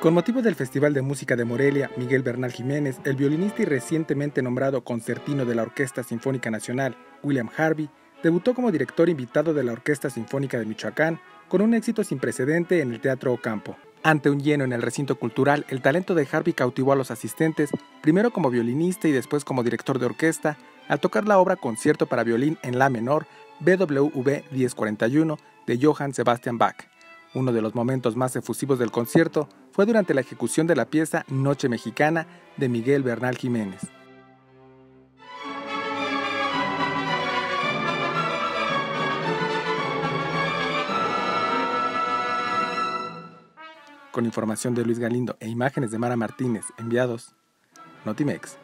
Con motivo del Festival de Música de Morelia, Miguel Bernal Jiménez, el violinista y recientemente nombrado concertino de la Orquesta Sinfónica Nacional, William Harvey, debutó como director invitado de la Orquesta Sinfónica de Michoacán con un éxito sin precedente en el Teatro Ocampo. Ante un lleno en el recinto cultural, el talento de Harvey cautivó a los asistentes, primero como violinista y después como director de orquesta, al tocar la obra Concierto para violín en la menor, BWV 1041, de Johann Sebastian Bach. Uno de los momentos más efusivos del concierto fue durante la ejecución de la pieza Noche Mexicana de Miguel Bernal Jiménez. Con información de Luis Galindo e imágenes de Mara Martínez, enviados Notimex.